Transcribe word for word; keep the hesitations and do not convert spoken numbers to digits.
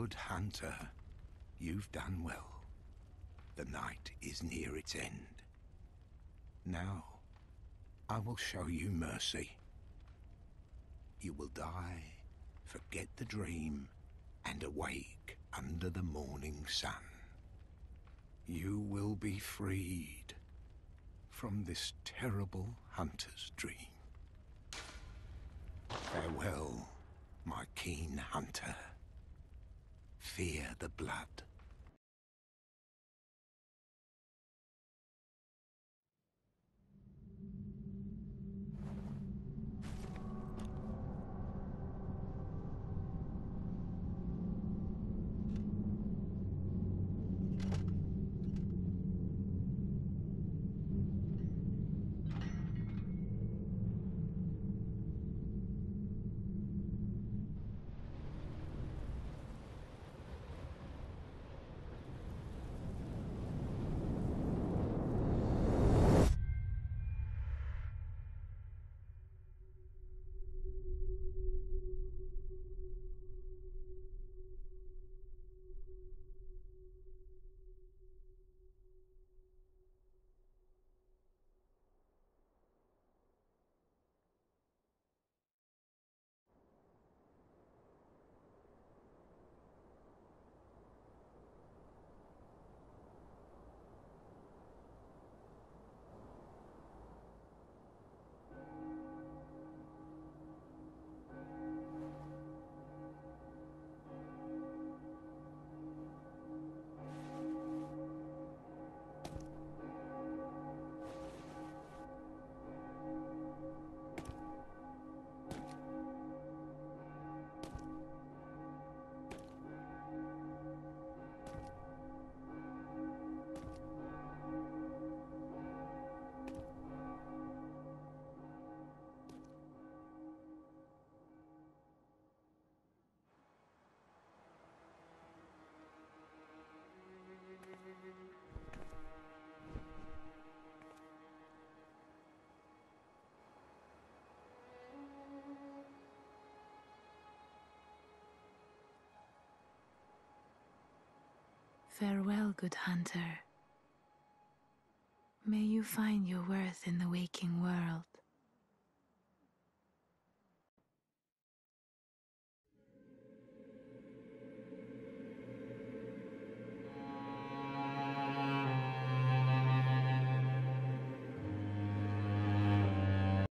good hunter. You've done well. The night is near its end. Now, I will show you mercy. You will die, forget the dream, and awake under the morning sun. You will be freed from this terrible hunter's dream. Farewell, my keen hunter. Fear the blood. Farewell, good hunter. May you find your worth in the waking world.